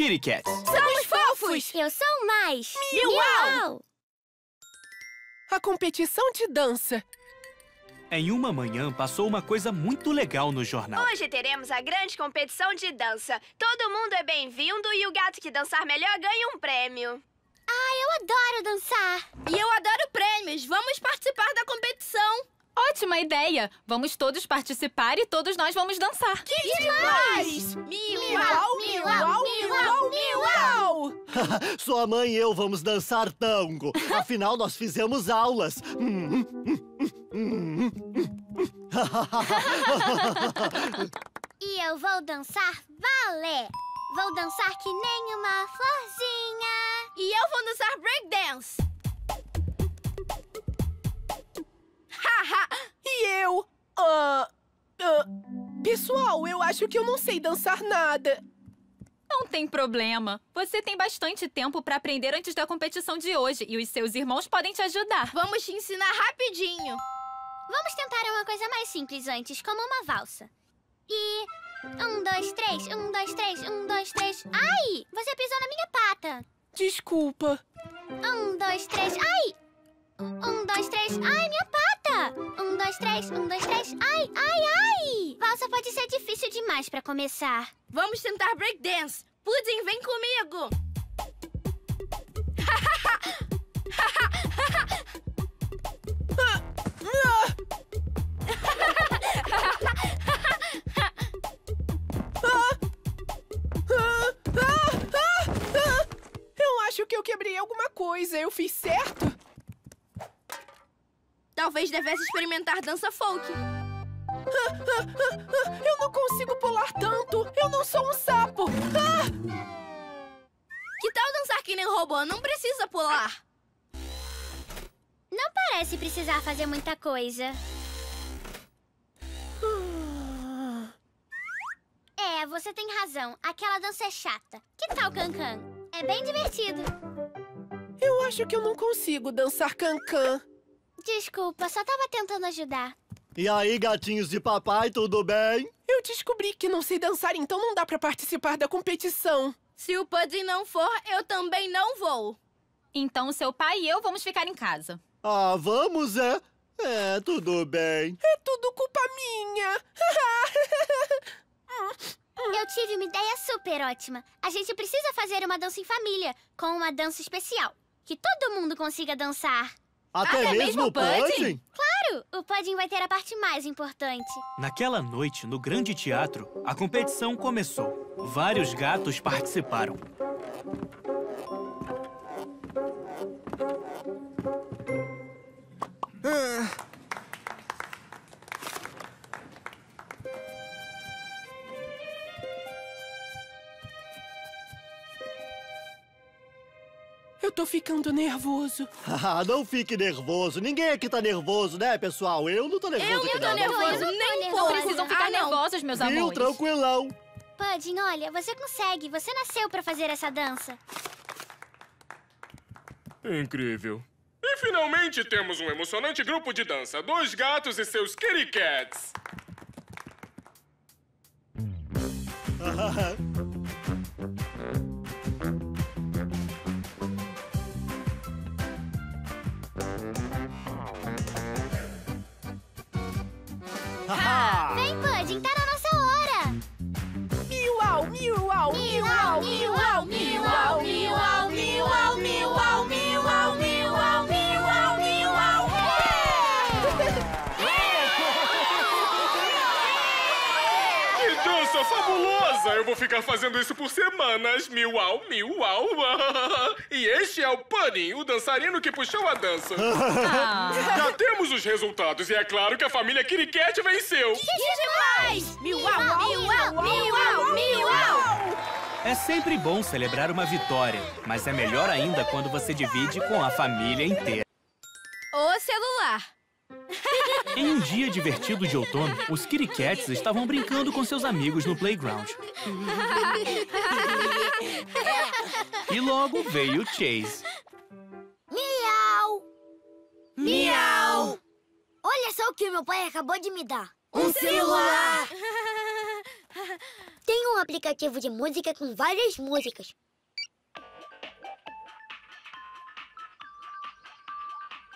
Kitty Cats. Somos fofos! Eu sou mais! Miau! A competição de dança. Em uma manhã, passou uma coisa muito legal no jornal. Hoje teremos a grande competição de dança. Todo mundo é bem-vindo e o gato que dançar melhor ganha um prêmio. Ah, eu adoro dançar! E eu adoro prêmios! Vamos participar da competição! Ótima ideia! Vamos todos participar e todos nós vamos dançar. Que demais! Miau, miau, miau, miau! Sua mãe e eu vamos dançar tango. Afinal, nós fizemos aulas. E eu vou dançar balé. Vou dançar que nem uma florzinha. E eu vou dançar breakdance. Haha! E eu... Pessoal, eu acho que eu não sei dançar nada. Não tem problema. Você tem bastante tempo pra aprender antes da competição de hoje. E os seus irmãos podem te ajudar. Vamos te ensinar rapidinho. Vamos tentar uma coisa mais simples antes, como uma valsa. E... 1, 2, 3, 1, 2, 3, 1, 2, 3... Ai! Você pisou na minha pata. Desculpa. 1, 2, 3... Ai! 1, 2, 3... Ai, minha pata! 1, 2, 3... 1, 2, 3... Ai, ai, ai! Valsa pode ser difícil demais pra começar. Vamos tentar breakdance. Pudim, vem comigo! Eu acho que eu quebrei alguma coisa. Eu fiz certo? Talvez devesse experimentar dança folk. Eu não consigo pular tanto. Eu não sou um sapo. Que tal dançar que nem robô? Não precisa pular. Não parece precisar fazer muita coisa. É, você tem razão. Aquela dança é chata. Que tal cancan? É bem divertido. Eu acho que eu não consigo dançar cancan. Desculpa, só tava tentando ajudar. E aí, gatinhos de papai, tudo bem? Eu descobri que não sei dançar, então não dá pra participar da competição. Se o Pudim não for, eu também não vou. Então seu pai e eu vamos ficar em casa. Ah, vamos, é? É, tudo bem. É tudo culpa minha. Eu tive uma ideia super ótima. A gente precisa fazer uma dança em família, com uma dança especial, que todo mundo consiga dançar. Até mesmo o Pudding? Claro! O Pudding vai ter a parte mais importante. Naquela noite, no grande teatro, a competição começou. Vários gatos participaram. Eu tô ficando nervoso. Não fique nervoso. Ninguém aqui tá nervoso, né, pessoal? Eu não tô nervoso. Eu não tô nervoso. Não precisam ficar nervosos, meus amores. Viu? Tranquilão. Pudim, olha, você consegue. Você nasceu pra fazer essa dança. Incrível. E finalmente temos um emocionante grupo de dança. 2 gatos e seus kitty cats. Vem, Pudim, tá na nossa hora! Miau, miau, miau, miau, miau, miau, miau, miau, miau, miau, miau, miau! Que dança fabulosa! Eu vou ficar fazendo isso por semanas! Miau, miau! E este é o Pudding, o dançarino que puxou a dança. Já temos os resultados e é claro que a família Kitty Cat venceu. Que demais! Miau, miau, miau, miau! É sempre bom celebrar uma vitória, mas é melhor ainda quando você divide com a família inteira. O celular. Em um dia divertido de outono, os Kitty Cats estavam brincando com seus amigos no playground. E logo veio o Chase. Miau! Miau! Olha só o que meu pai acabou de me dar. Um celular! Tem um aplicativo de música com várias músicas.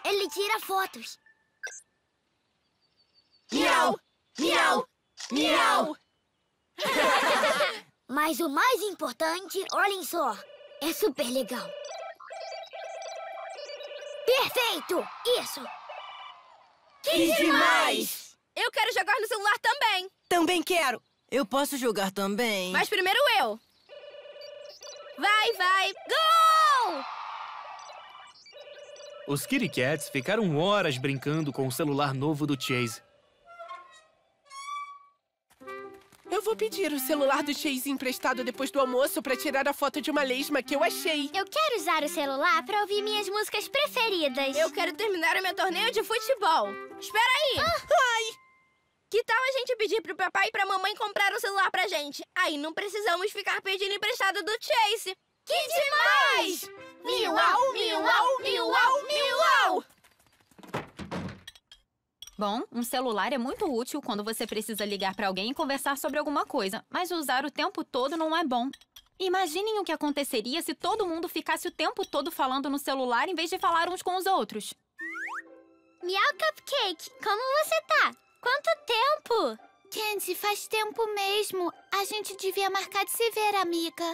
Ele tira fotos. Miau! Miau! Miau! Mas o mais importante, olhem só, é super legal. Perfeito! Isso! Que demais! Eu quero jogar no celular também. Também quero. Eu posso jogar também. Mas primeiro eu. Vai, vai. Gol! Os Kitty Cats ficaram horas brincando com o celular novo do Chase. Eu vou pedir o celular do Chase emprestado depois do almoço pra tirar a foto de uma lesma que eu achei. Eu quero usar o celular pra ouvir minhas músicas preferidas. Eu quero terminar o meu torneio de futebol. Espera aí! Ai! Que tal a gente pedir pro papai e pra mamãe comprar um celular pra gente? Aí não precisamos ficar pedindo emprestado do Chase. Que demais! Miau, miau, miau, miau! Bom, um celular é muito útil quando você precisa ligar pra alguém e conversar sobre alguma coisa, mas usar o tempo todo não é bom. Imaginem o que aconteceria se todo mundo ficasse o tempo todo falando no celular em vez de falar uns com os outros. Miau Cupcake, como você tá? Quanto tempo? Candy, faz tempo mesmo. A gente devia marcar de se ver, amiga.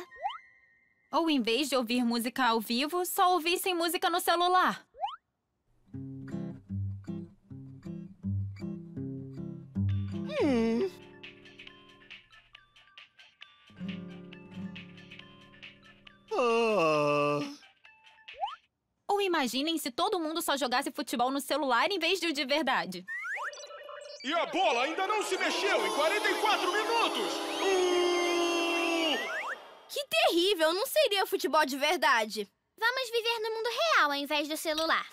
Ou, em vez de ouvir música ao vivo, só ouvissem música no celular. Ou imaginem se todo mundo só jogasse futebol no celular em vez de o de verdade. E a bola ainda não se mexeu em 44 minutos! Que terrível! Não seria futebol de verdade. Vamos viver no mundo real ao invés do celular.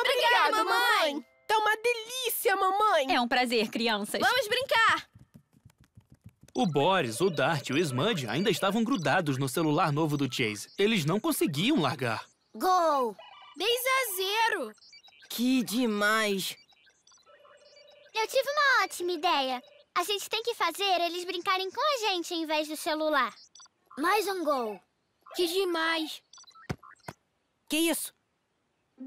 Obrigada, mamãe! Tá uma delícia, mamãe! É um prazer, crianças. Vamos brincar! O Boris, o Dart e o Smudge ainda estavam grudados no celular novo do Chase. Eles não conseguiam largar. Gol! 2-0! Que demais! Eu tive uma ótima ideia. A gente tem que fazer eles brincarem com a gente em vez do celular. Mais um gol. Que demais. Que isso?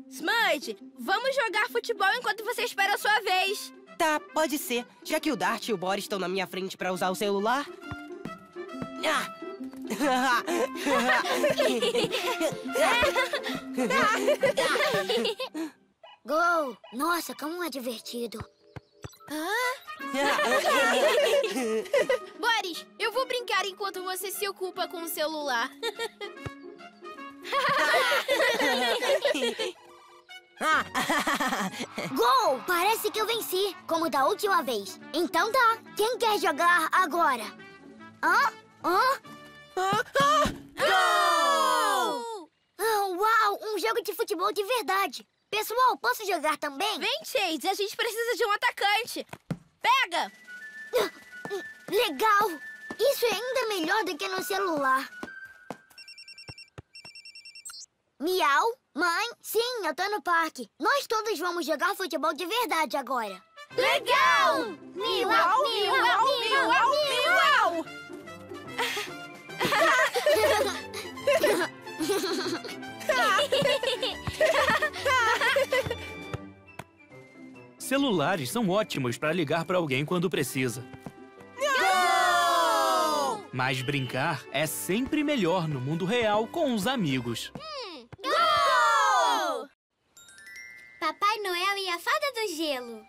Smudge, vamos jogar futebol enquanto você espera a sua vez. Tá, pode ser. Já que o Dart e o Boris estão na minha frente pra usar o celular... Ah! Gol! Nossa, como é divertido. Boris, eu vou brincar enquanto você se ocupa com o celular. Gol! Parece que eu venci, como da última vez. Então tá, quem quer jogar agora? Gol! Oh, uau, um jogo de futebol de verdade. Pessoal, posso jogar também? Vem, Chase, a gente precisa de um atacante. Pega! Legal! Isso é ainda melhor do que no celular. Miau, mãe, sim, eu tô no parque. Nós todos vamos jogar futebol de verdade agora. Legal! Miau, miau, miau, miau, miau! Celulares são ótimos para ligar para alguém quando precisa. Gol! Mas brincar é sempre melhor no mundo real com os amigos. Gol! Papai Noel e a Fada do Gelo.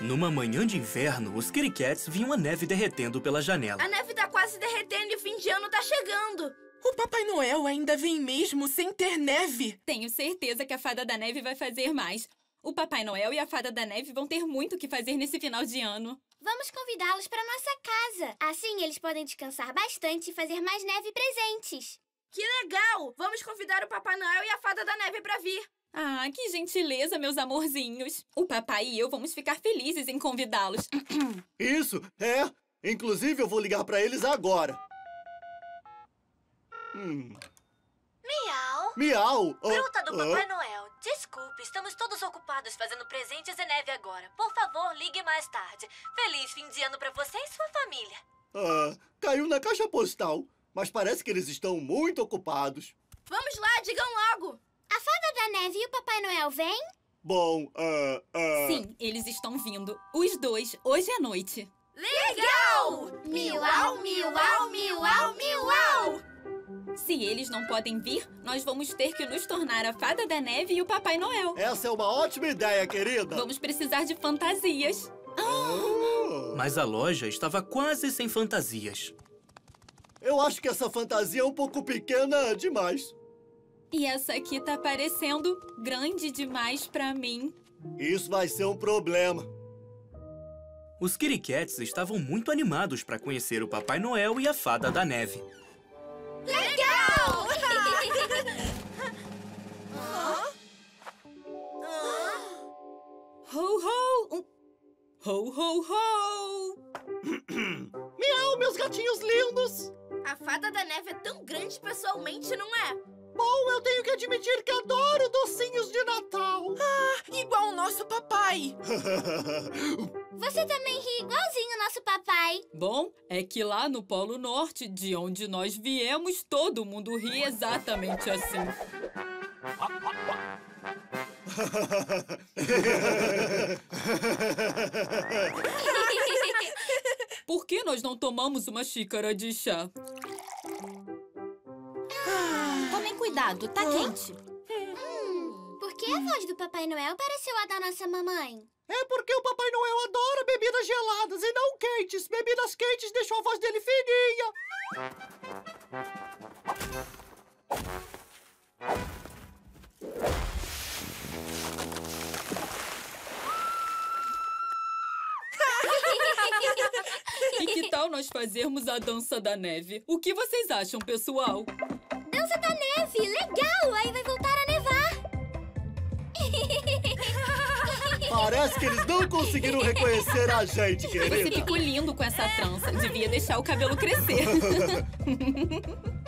Numa manhã de inverno, os Kitty Cats viam a neve derretendo pela janela. A neve tá quase derretendo e o fim de ano tá chegando. O Papai Noel ainda vem mesmo sem ter neve. Tenho certeza que a Fada da Neve vai fazer mais. O Papai Noel e a Fada da Neve vão ter muito o que fazer nesse final de ano. Vamos convidá-los para nossa casa. Assim eles podem descansar bastante e fazer mais neve presentes. Que legal! Vamos convidar o Papai Noel e a Fada da Neve para vir. Ah, que gentileza, meus amorzinhos. O papai e eu vamos ficar felizes em convidá-los. Isso, é. Inclusive, eu vou ligar para eles agora. Miau! Miau! Fruta do Papai Noel, desculpe, estamos todos ocupados fazendo presentes e neve agora. Por favor, ligue mais tarde. Feliz fim de ano pra você e sua família. Caiu na caixa postal, mas parece que eles estão muito ocupados. Vamos lá, digam logo. A Fada da Neve e o Papai Noel vêm? Bom, Sim, eles estão vindo. Os dois, hoje à noite. Legal! Miau, miau, miau, miau! Se eles não podem vir, nós vamos ter que nos tornar a Fada da Neve e o Papai Noel. Essa é uma ótima ideia, querida. Vamos precisar de fantasias. Mas a loja estava quase sem fantasias. Eu acho que essa fantasia é um pouco pequena demais. E essa aqui tá parecendo grande demais pra mim. Isso vai ser um problema. Os Kitty Cats estavam muito animados pra conhecer o Papai Noel e a Fada da Neve. Legal! Ho, ho! Ho, ho, ho! Miau, meus gatinhos lindos! A Fada da Neve é tão grande pessoalmente, não é? Bom, eu tenho que admitir que adoro docinhos de Natal. Ah, igual o nosso papai. Você também ri igualzinho o nosso papai. Bom, é que lá no Polo Norte, de onde nós viemos, todo mundo ri exatamente assim. Por que nós não tomamos uma xícara de chá? Tomem cuidado, tá quente. Por que a voz do Papai Noel pareceu a da nossa mamãe? É porque o Papai Noel adora bebidas geladas e não quentes. Bebidas quentes deixam a voz dele fininha. E que tal nós fazermos a Dança da Neve? O que vocês acham, pessoal? Dança da Neve! Legal! Aí vai voltar a nevar! Parece que eles não conseguiram reconhecer a gente, querida. Você ficou lindo com essa trança. Devia deixar o cabelo crescer.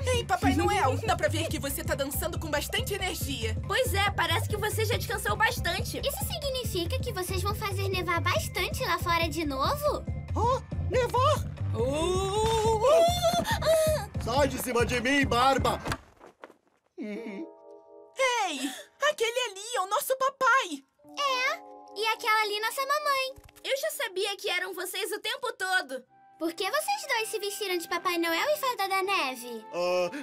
Ei, Papai Noel, dá pra ver que você tá dançando com bastante energia. Pois é, parece que você já descansou bastante. Isso significa que vocês vão fazer nevar bastante lá fora de novo? Oh, nevar! Sai de cima de mim, barba! Ei, aquele ali é o nosso papai! É! E aquela ali, nossa mamãe. Eu já sabia que eram vocês o tempo todo. Por que vocês dois se vestiram de Papai Noel e Fada da Neve?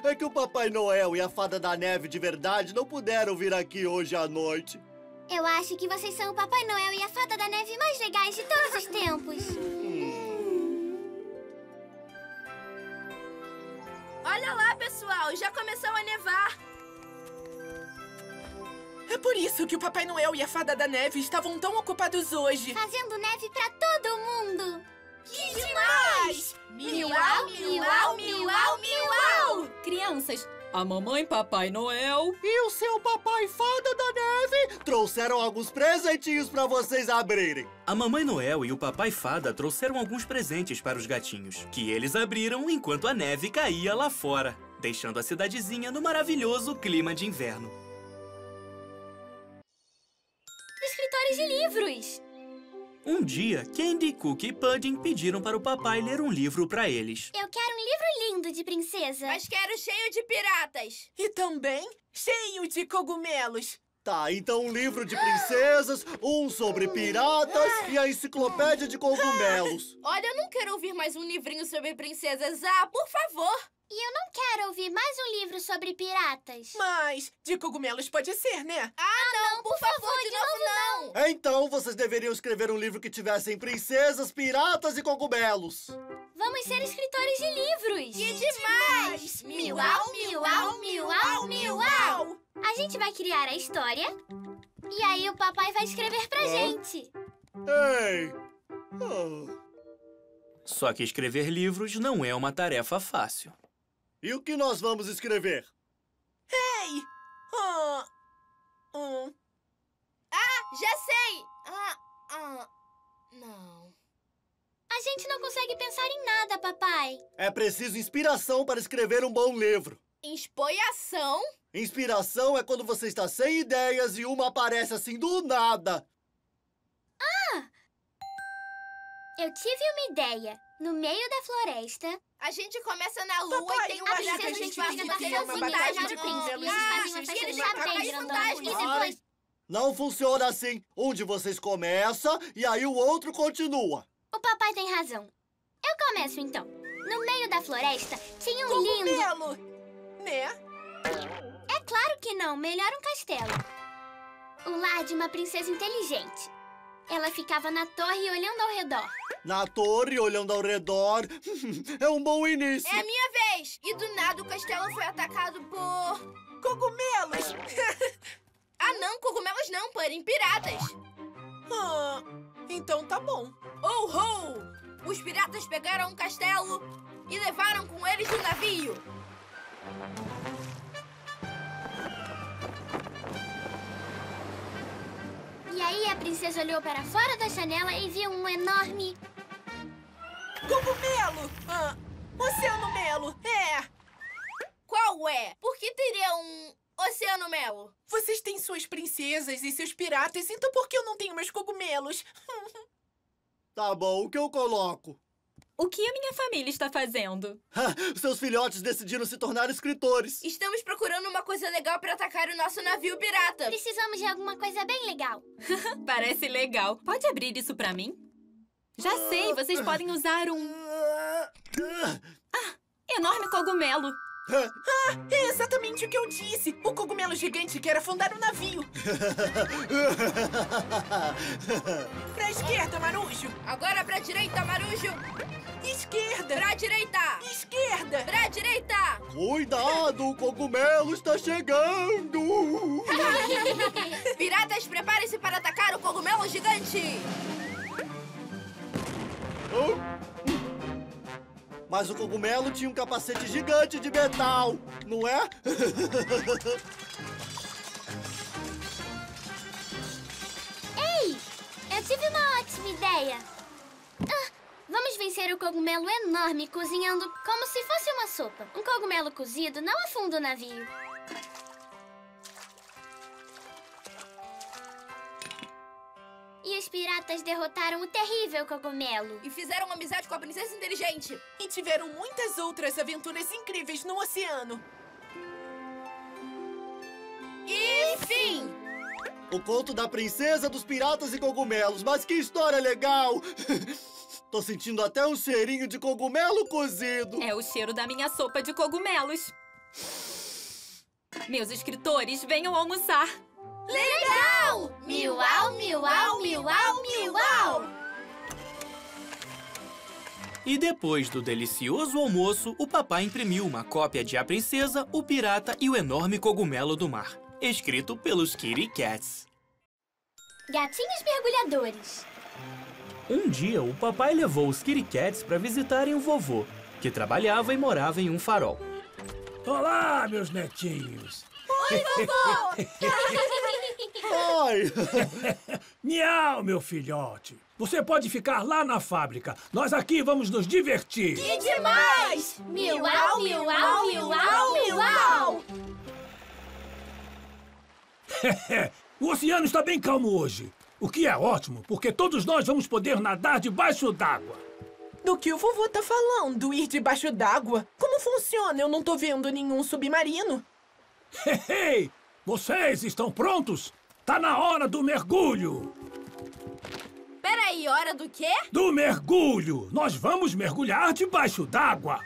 É que o Papai Noel e a Fada da Neve de verdade não puderam vir aqui hoje à noite. Eu acho que vocês são o Papai Noel e a Fada da Neve mais legais de todos os tempos. Olha lá, pessoal, já começou a nevar. É por isso que o Papai Noel e a Fada da Neve estavam tão ocupados hoje. Fazendo neve pra todo mundo. Que demais! Miau, miau, miau, miau! Crianças, a mamãe Papai Noel e o seu papai Fada da Neve trouxeram alguns presentinhos pra vocês abrirem. A mamãe Noel e o papai Fada trouxeram alguns presentes para os gatinhos, que eles abriram enquanto a neve caía lá fora, deixando a cidadezinha no maravilhoso clima de inverno. Escritores de livros. Um dia, Candy, Cookie e Pudding pediram para o papai ler um livro para eles. Eu quero um livro lindo de princesa. Mas quero cheio de piratas. E também cheio de cogumelos. Tá, então um livro de princesas, um sobre piratas e a enciclopédia de cogumelos. Olha, eu não quero ouvir mais um livrinho sobre princesas. Ah, por favor. E eu não quero ouvir mais um livro sobre piratas. Mas de cogumelos pode ser, né? Ah, não, por favor, de novo não! Então vocês deveriam escrever um livro que tivessem princesas, piratas e cogumelos. Vamos ser escritores de livros. E demais! Miau, miau, miau, miau! A gente vai criar a história e aí o papai vai escrever pra gente. Ei! Só que escrever livros não é uma tarefa fácil. E o que nós vamos escrever? Ei! Ah, já sei! Não. A gente não consegue pensar em nada, papai. É preciso inspiração para escrever um bom livro. Inspiração? Inspiração é quando você está sem ideias e uma aparece assim do nada. Eu tive uma ideia. no meio da floresta. A gente começa na lua e tem um barulho. A gente vai fazer uma batalha de princesas. Não funciona assim. Um de vocês começa e aí o outro continua. O papai tem razão. Eu começo então. No meio da floresta tinha um lindo... Né? É claro que não. Melhor um castelo. O lar de uma princesa inteligente. Ela ficava na torre olhando ao redor. Na torre olhando ao redor? É um bom início. É a minha vez. E do nada o castelo foi atacado por... cogumelos. Ah não, cogumelos não, Pudim, piratas. Ah, então tá bom. Oh, ho! Os piratas pegaram um castelo e levaram com eles um navio. E aí a princesa olhou para fora da janela e viu um enorme... cogumelo! Ah, oceano melo! É! Qual é? Por que teria um oceano melo? Vocês têm suas princesas e seus piratas, então por que eu não tenho meus cogumelos? Tá bom, o que eu coloco? O que a minha família está fazendo? Seus filhotes decidiram se tornar escritores. Estamos procurando uma coisa legal para atacar o nosso navio pirata. Precisamos de alguma coisa bem legal. Parece legal. Pode abrir isso para mim? Já sei, vocês podem usar um... Ah, enorme cogumelo. Ah, é exatamente o que eu disse. O cogumelo gigante quer afundar um navio. Pra esquerda, Marujo. Agora pra direita, Marujo. Esquerda! Pra direita! Esquerda! Pra direita! Cuidado, o cogumelo está chegando! Piratas, preparem-se para atacar o cogumelo gigante! Mas o cogumelo tinha um capacete gigante de metal, não é? Ei! Eu tive uma ótima ideia! Vamos vencer o cogumelo enorme cozinhando como se fosse uma sopa. Um cogumelo cozido não afunda o navio. E os piratas derrotaram o terrível cogumelo. E fizeram amizade com a princesa inteligente. E tiveram muitas outras aventuras incríveis no oceano. E fim! O conto da princesa, dos piratas e cogumelos. Mas que história legal! Tô sentindo até um cheirinho de cogumelo cozido. É o cheiro da minha sopa de cogumelos. Meus escritores, venham almoçar. Legal! Miau, miau, miau, miau! E depois do delicioso almoço, o papai imprimiu uma cópia de A Princesa, o Pirata e o Enorme Cogumelo do Mar, escrito pelos Kitty Cats. Gatinhos mergulhadores. Um dia, o papai levou os Kitty Cats para visitarem o vovô, que trabalhava e morava em um farol. Olá, meus netinhos! Oi, vovô! Oi! Miau, meu filhote! Você pode ficar lá na fábrica. Nós aqui vamos nos divertir. Que demais! Miau, miau, miau, miau! O oceano está bem calmo hoje. O que é ótimo, porque todos nós vamos poder nadar debaixo d'água. Do que o vovô tá falando, ir debaixo d'água? Como funciona? Eu não tô vendo nenhum submarino. Hey! Vocês estão prontos? Tá na hora do mergulho! Peraí, hora do quê? Do mergulho! Nós vamos mergulhar debaixo d'água!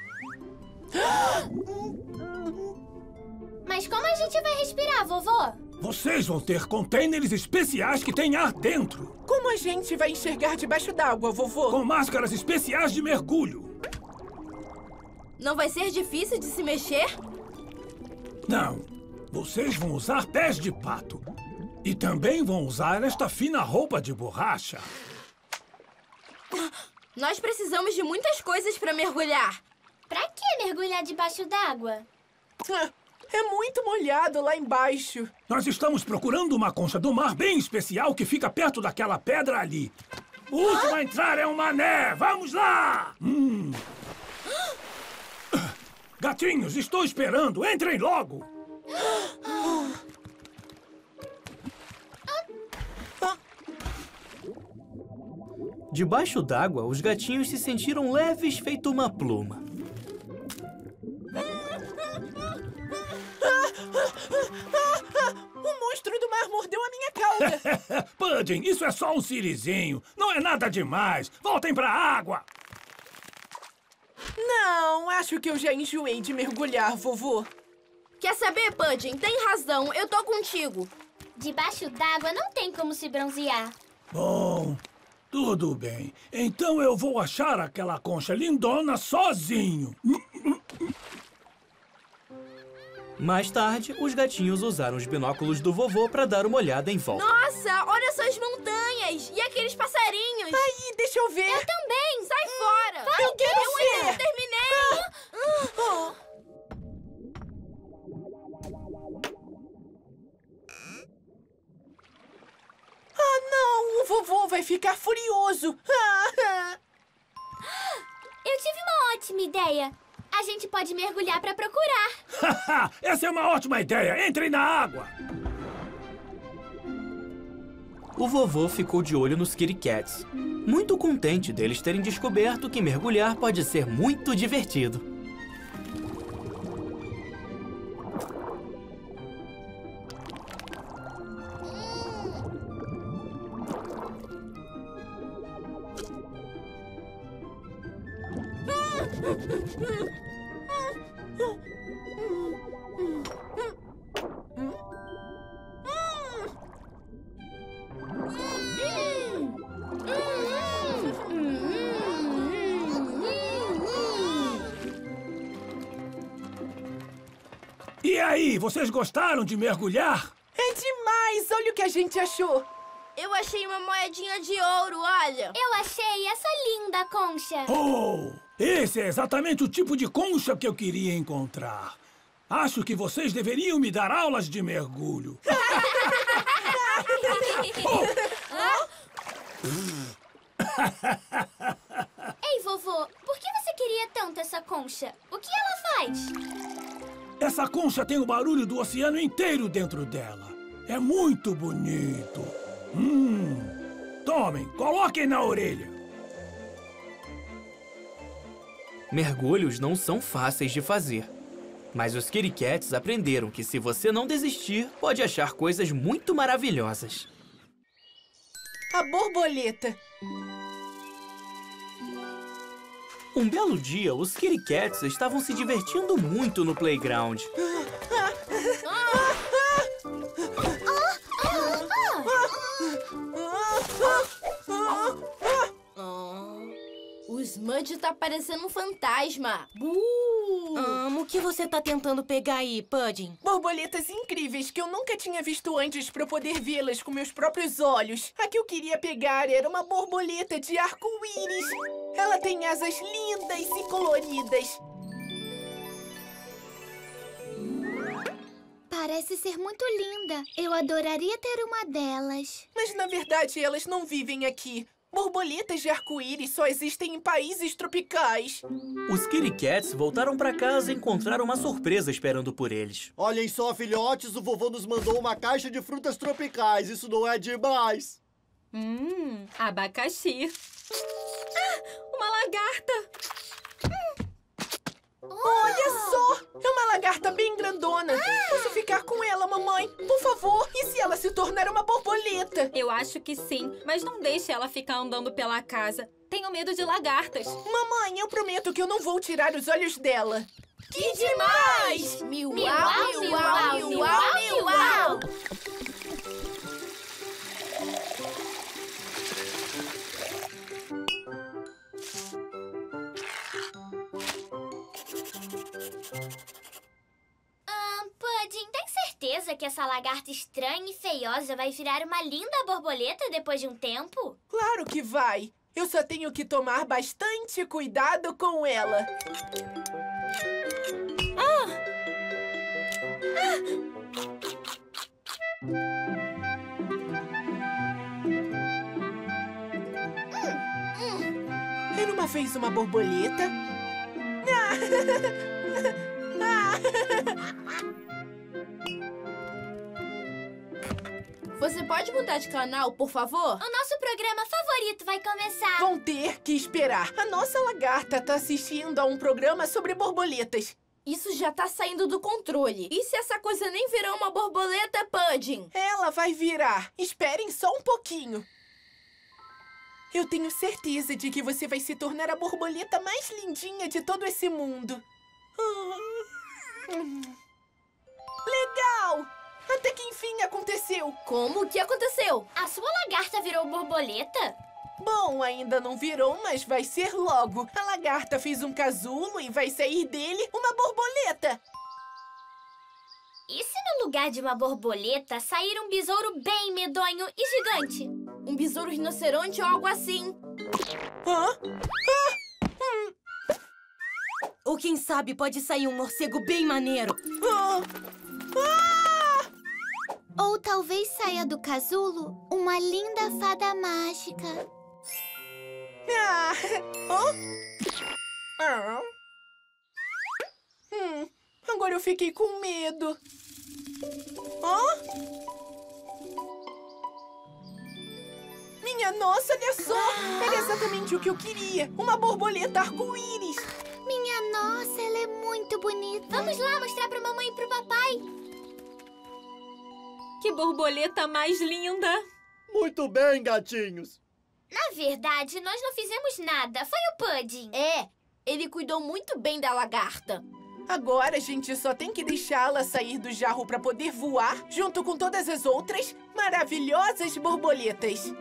Mas como a gente vai respirar, vovô? Vocês vão ter contêineres especiais que têm ar dentro. Como a gente vai enxergar debaixo d'água, vovô? Com máscaras especiais de mergulho. Não vai ser difícil de se mexer? Não. Vocês vão usar pés de pato. E também vão usar esta fina roupa de borracha. Nós precisamos de muitas coisas para mergulhar. Pra que mergulhar debaixo d'água? É muito molhado lá embaixo. Nós estamos procurando uma concha do mar bem especial que fica perto daquela pedra ali. O último a entrar é um mané. Vamos lá! Gatinhos, estou esperando. Entrem logo. Debaixo d'água, os gatinhos se sentiram leves feito uma pluma. O monstro do mar mordeu a minha cauda. Pudding, isso é só um cirizinho. Não é nada demais. Voltem pra água. Não, acho que eu já enjoei de mergulhar, vovô. Quer saber, Pudding? Tem razão, eu tô contigo. Debaixo d'água não tem como se bronzear. Bom, tudo bem. Então eu vou achar aquela concha lindona sozinho. Mais tarde, os gatinhos usaram os binóculos do vovô pra dar uma olhada em volta. Nossa, olha só as montanhas e aqueles passarinhos. Aí, deixa eu ver. Eu também. Sai fora. Vai, eu quero ver. Eu ainda não terminei. Ah, não. O vovô vai ficar furioso. Eu tive uma ótima ideia. A gente pode mergulhar pra procurar. Essa é uma ótima ideia! Entrem na água! O vovô ficou de olho nos Kitty Cats, muito contente deles terem descoberto que mergulhar pode ser muito divertido. E aí, vocês gostaram de mergulhar? É demais! Olha o que a gente achou! Eu achei uma moedinha de ouro, olha! Eu achei essa linda concha! Oh! Esse é exatamente o tipo de concha que eu queria encontrar. Acho que vocês deveriam me dar aulas de mergulho. Ei, vovô, por que você queria tanto essa concha? O que ela faz? Essa concha tem o barulho do oceano inteiro dentro dela. É muito bonito. Tomem, coloquem na orelha. Mergulhos não são fáceis de fazer. Mas os Kitty Cats aprenderam que se você não desistir, pode achar coisas muito maravilhosas. A borboleta. Um belo dia, os Kitty Cats estavam se divertindo muito no playground. O Smudge tá parecendo um fantasma. O que você tá tentando pegar aí, Pudding? Borboletas incríveis que eu nunca tinha visto antes pra eu poder vê-las com meus próprios olhos. A que eu queria pegar era uma borboleta de arco-íris. Ela tem asas lindas e coloridas. Parece ser muito linda. Eu adoraria ter uma delas. Mas, na verdade, elas não vivem aqui. Borboletas de arco-íris só existem em países tropicais. Os Kitty Cats voltaram pra casa e encontraram uma surpresa esperando por eles. Olhem só, filhotes, o vovô nos mandou uma caixa de frutas tropicais. Isso não é demais? Abacaxi. Uma lagarta. Olha só! É uma lagarta bem grandona. Posso ficar com ela, mamãe? Por favor. E se ela se tornar uma borboleta? Eu acho que sim, mas não deixe ela ficar andando pela casa. Tenho medo de lagartas. Mamãe, eu prometo que eu não vou tirar os olhos dela. Que demais! Miau, miau, miau, miau, miau! Tem certeza que essa lagarta estranha e feiosa vai virar uma linda borboleta depois de um tempo? Claro que vai! Eu só tenho que tomar bastante cuidado com ela. Era uma vez uma borboleta. Você pode mudar de canal, por favor? O nosso programa favorito vai começar. Vão ter que esperar. A nossa lagarta tá assistindo a um programa sobre borboletas. Isso já tá saindo do controle. E se essa coisa nem virar uma borboleta, Pudding? Ela vai virar. Esperem só um pouquinho. Eu tenho certeza de que você vai se tornar a borboleta mais lindinha de todo esse mundo. Legal! Até que enfim aconteceu. Como? O que aconteceu? A sua lagarta virou borboleta? Bom, ainda não virou, mas vai ser logo. A lagarta fez um casulo e vai sair dele uma borboleta. E se no lugar de uma borboleta sair um besouro bem medonho e gigante? Um besouro rinoceronte ou algo assim. Hã? Ou quem sabe pode sair um morcego bem maneiro. Ou talvez saia do casulo uma linda fada mágica. Agora eu fiquei com medo. Minha nossa, olha só! Era exatamente o que eu queria. Uma borboleta arco-íris. Minha nossa, ela é muito bonita. Vamos lá mostrar pra mamãe e pro papai. Que borboleta mais linda! Muito bem, gatinhos! Na verdade, nós não fizemos nada. Foi o Pudding. É, ele cuidou muito bem da lagarta. Agora a gente só tem que deixá-la sair do jarro para poder voar junto com todas as outras maravilhosas borboletas.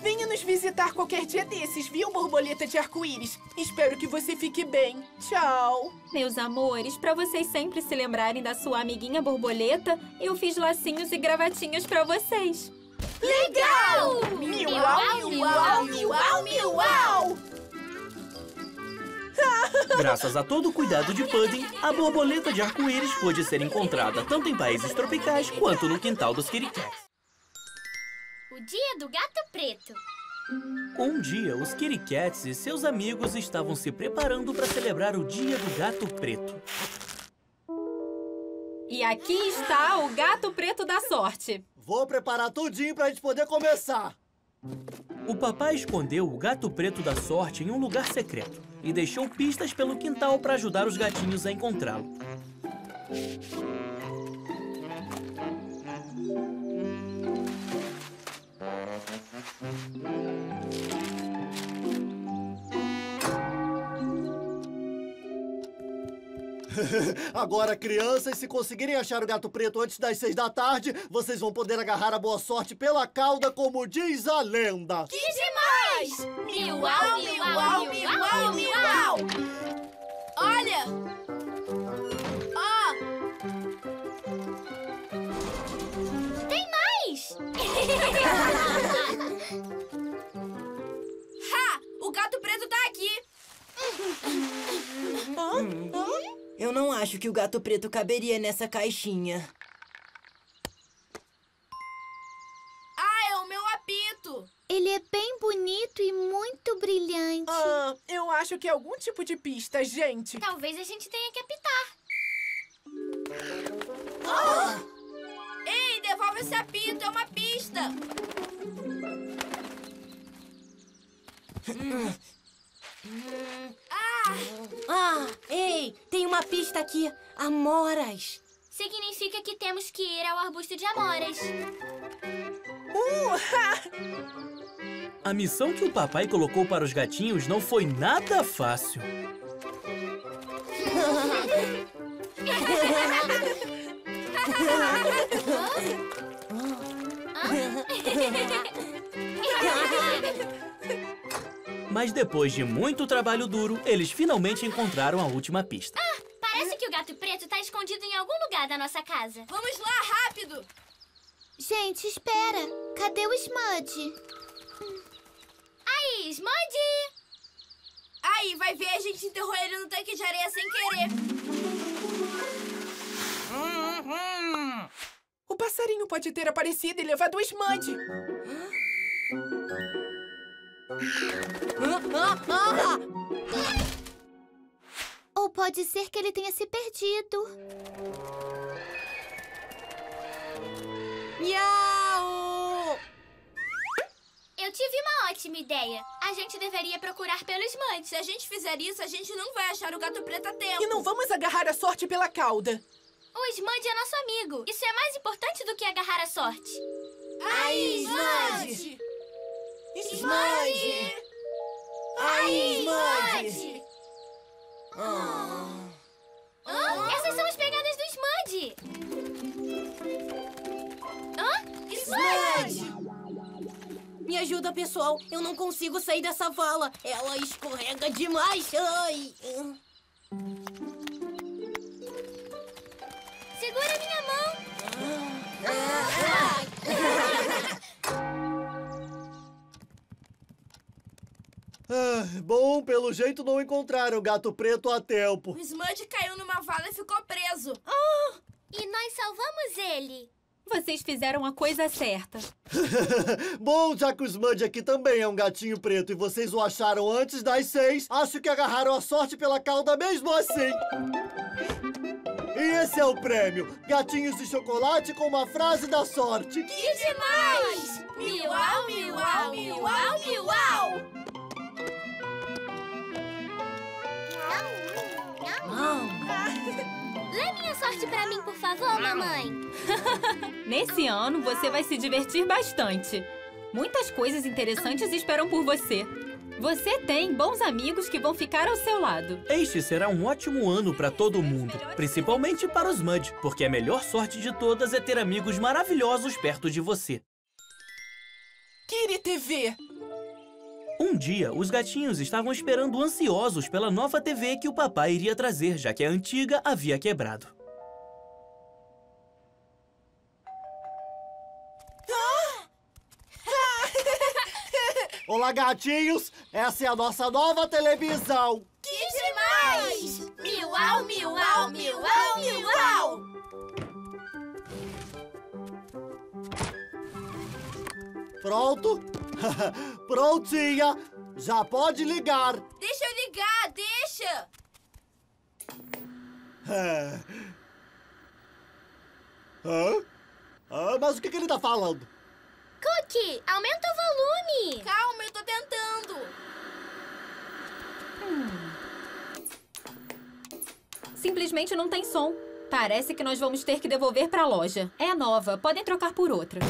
Venha nos visitar qualquer dia desses, viu, borboleta de arco-íris? Espero que você fique bem. Tchau! Meus amores, para vocês sempre se lembrarem da sua amiguinha borboleta, eu fiz lacinhos e gravatinhas para vocês. Legal! Miuau, miuau, miuau, miuau! Graças a todo o cuidado de Pudding, a borboleta de arco-íris pôde ser encontrada tanto em países tropicais quanto no quintal dos Kitty Cats. O dia do gato preto. Um dia, os Kitty Cats e seus amigos estavam se preparando para celebrar o dia do gato preto. E aqui está o gato preto da sorte. Vou preparar tudinho para a gente poder começar. O papai escondeu o gato preto da sorte em um lugar secreto e deixou pistas pelo quintal para ajudar os gatinhos a encontrá-lo. Agora, crianças, se conseguirem achar o gato preto antes das 6 da tarde, vocês vão poder agarrar a boa sorte pela cauda, como diz a lenda. Que demais! Miuau, miuau, miuau, miuau! Olha! Ó! Tem mais! Ha! O gato preto tá aqui! Eu não acho que o gato preto caberia nessa caixinha. Ah, é o meu apito! Ele é bem bonito e muito brilhante. Eu acho que é algum tipo de pista, gente. Talvez a gente tenha que apitar. Ei, devolve esse apito, é uma pista! Ei, tem uma pista aqui. Amoras. Significa que temos que ir ao arbusto de amoras. A missão que o papai colocou para os gatinhos não foi nada fácil. Mas depois de muito trabalho duro, eles finalmente encontraram a última pista. Parece que o gato preto tá escondido em algum lugar da nossa casa. Vamos lá, rápido! Gente, espera. Cadê o Smudge? Aí, Smudge! Aí, vai ver, a gente enterrou ele no tanque de areia sem querer. O passarinho pode ter aparecido e levado o Smudge. Ou pode ser que ele tenha se perdido. Miau! Eu tive uma ótima ideia. A gente deveria procurar pelos mantes. Se a gente fizer isso, a gente não vai achar o gato preto a tempo. E não vamos agarrar a sorte pela cauda. O Smudge é nosso amigo. Isso é mais importante do que agarrar a sorte. Aí, Smudge! Smudge! Aí, Smudge! Essas são as pegadas do Smudge! Smudge! Me ajuda, pessoal. Eu não consigo sair dessa vala. Ela escorrega demais. Ai. Segura minha mão. Bom, pelo jeito não encontraram o gato preto a tempo. O Smudge caiu numa vala e ficou preso. E nós salvamos ele. Vocês fizeram a coisa certa. Bom, já que o Smudge aqui também é um gatinho preto e vocês o acharam antes das 6, acho que agarraram a sorte pela cauda mesmo assim. E esse é o prêmio, gatinhos de chocolate com uma frase da sorte. Que demais! Miau, miau, miau, miau! Lê minha sorte pra mim, por favor, mamãe. Nesse ano, você vai se divertir bastante. Muitas coisas interessantes esperam por você. Você tem bons amigos que vão ficar ao seu lado. Este será um ótimo ano para todo mundo, principalmente para os Smudge, porque a melhor sorte de todas é ter amigos maravilhosos perto de você. Kiri TV! Um dia, os gatinhos estavam esperando ansiosos pela nova TV que o papai iria trazer, já que a antiga havia quebrado. Olá, gatinhos! Essa é a nossa nova televisão! Que demais! Miau, miau, miau, miau! Pronto? Prontinha! Já pode ligar! Deixa eu ligar, deixa! Mas o que ele tá falando? Cookie, aumenta o volume! Calma, eu tô tentando! Simplesmente não tem som. Parece que nós vamos ter que devolver pra loja. É nova, podem trocar por outra.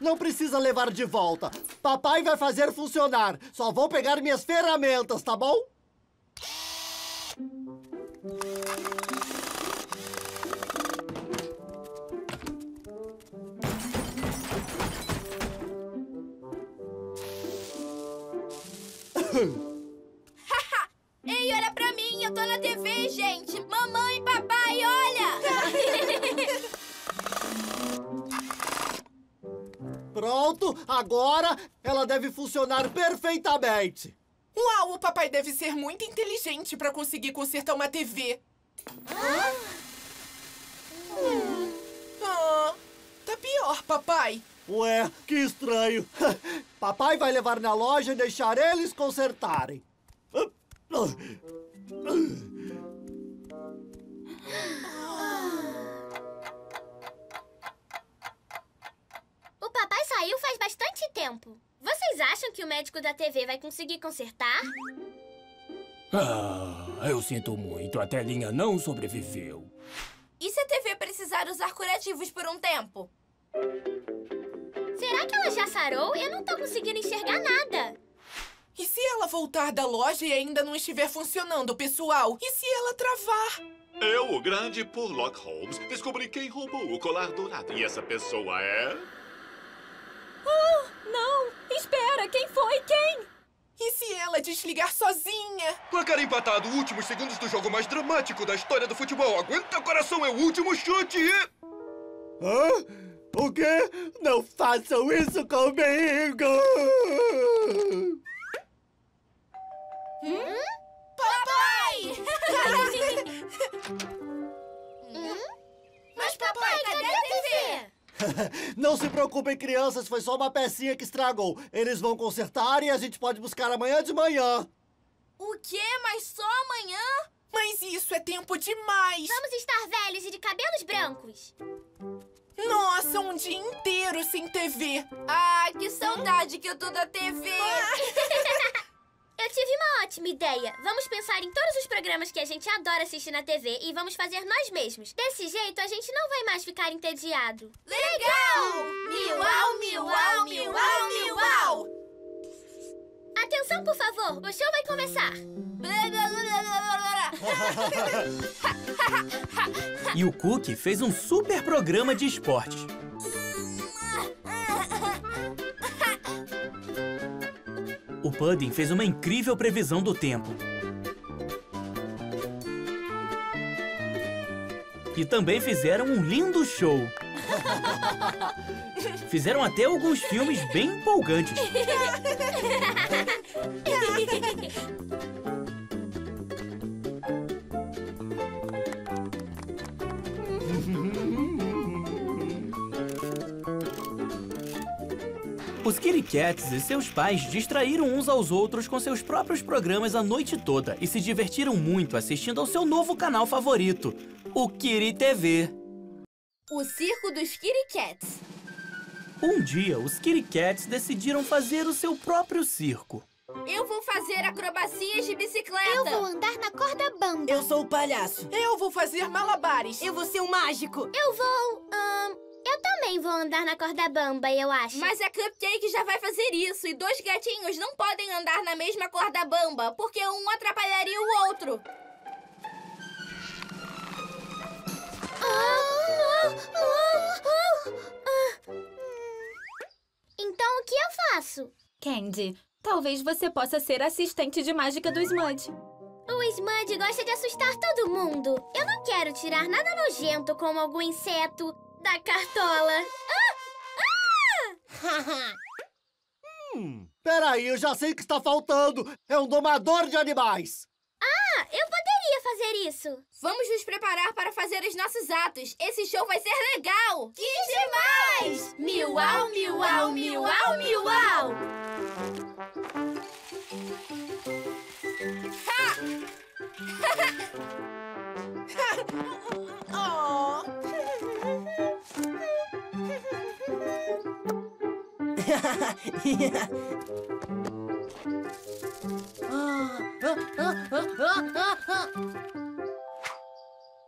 Não precisa levar de volta. Papai vai fazer funcionar. Só vou pegar minhas ferramentas, tá bom? Ei, olha pra mim, eu tô na TV, gente. Mamãe, papai, olha. Pronto, agora ela deve funcionar perfeitamente. Uau, o papai deve ser muito inteligente pra conseguir consertar uma TV. Tá pior, papai. Ué, que estranho. Papai vai levar na loja e deixar eles consertarem. O papai saiu faz bastante tempo. Vocês acham que o médico da TV vai conseguir consertar? Eu sinto muito. A telinha não sobreviveu. E se a TV precisar usar curativos por um tempo? Será que ela já sarou? Eu não tô conseguindo enxergar nada. E se ela voltar da loja e ainda não estiver funcionando, pessoal? E se ela travar? Eu, o grande Sherlock Holmes, descobri quem roubou o colar dourado. E essa pessoa é... não! Espera, quem foi? Quem? E se ela desligar sozinha? Placar empatado, últimos segundos do jogo mais dramático da história do futebol. Aguenta, coração, é o último chute e... O quê? Não façam isso comigo! Papai! Mas papai, cadê a TV? Não se preocupem, crianças. Foi só uma pecinha que estragou. Eles vão consertar e a gente pode buscar amanhã de manhã. O quê? Mas só amanhã? Mas isso é tempo demais! Vamos estar velhos e de cabelos brancos! Nossa, um dia inteiro sem TV! Ah, que saudade que eu tô da TV! Eu tive uma ótima ideia! Vamos pensar em todos os programas que a gente adora assistir na TV e vamos fazer nós mesmos. Desse jeito, a gente não vai mais ficar entediado. Legal! Miau, miau, miau, miau! Atenção, por favor! O show vai começar! E o Cookie fez um super programa de esportes. O Pudding fez uma incrível previsão do tempo. E também fizeram um lindo show. Fizeram até alguns filmes bem empolgantes. Os Kitty Cats e seus pais distraíram uns aos outros com seus próprios programas a noite toda e se divertiram muito assistindo ao seu novo canal favorito, o Kitty TV. O Circo dos Kitty Cats. Um dia, os Kitty Cats decidiram fazer o seu próprio circo. Eu vou fazer acrobacias de bicicleta. Eu vou andar na corda bamba. Eu sou o palhaço. Eu vou fazer malabares. Eu vou ser um mágico. Eu vou... eu também vou andar na corda bamba, eu acho. Mas a Cupcake já vai fazer isso. E dois gatinhos não podem andar na mesma corda bamba, porque um atrapalharia o outro. Então o que eu faço? Candy, talvez você possa ser assistente de mágica do Smudge. O Smudge gosta de assustar todo mundo. Eu não quero tirar nada nojento como algum inseto da cartola. Peraí, eu já sei o que está faltando. É um domador de animais. Ah, eu poderia fazer isso. Vamos nos preparar para fazer os nossos atos. Esse show vai ser legal. Que demais! Miau, miau, miau, miau.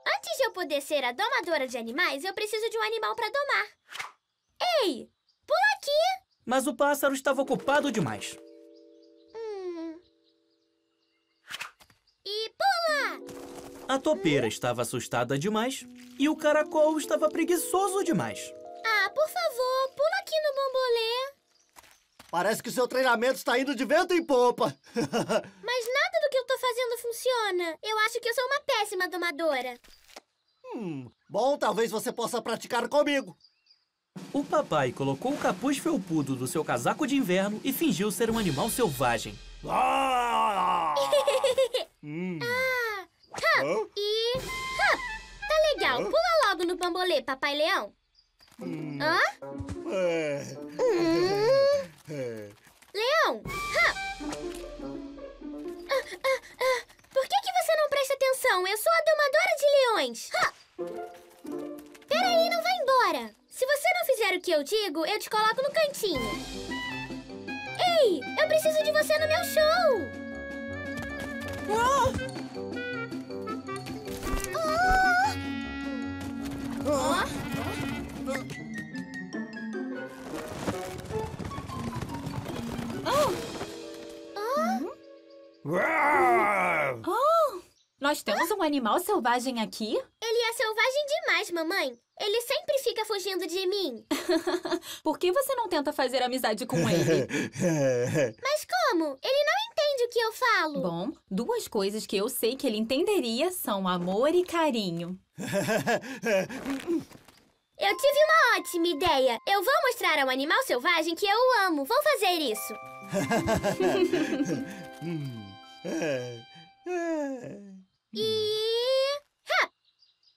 Antes de eu poder ser a domadora de animais, eu preciso de um animal para domar. Ei, pula aqui! Mas o pássaro estava ocupado demais. E pula! A topeira estava assustada demais e o caracol estava preguiçoso demais. Ah, por favor, pula aqui no bombolê. Parece que o seu treinamento está indo de vento em popa. Mas nada do que eu tô fazendo funciona. Eu acho que eu sou uma péssima domadora. Bom, talvez você possa praticar comigo. O papai colocou o capuz felpudo do seu casaco de inverno e fingiu ser um animal selvagem. Tá legal, pula logo no bambolê, papai leão. Leão! Por que você não presta atenção? Eu sou a domadora de leões! Peraí, não vai embora! Se você não fizer o que eu digo, eu te coloco no cantinho. Ei, eu preciso de você no meu show! Nós temos um animal selvagem aqui? Ele é selvagem demais, mamãe. Ele sempre fica fugindo de mim. Por que você não tenta fazer amizade com ele? Mas como? Ele não entende o que eu falo. Bom, duas coisas que eu sei que ele entenderia são amor e carinho. Eu tive uma ótima ideia. Eu vou mostrar ao animal selvagem que eu o amo. Vou fazer isso.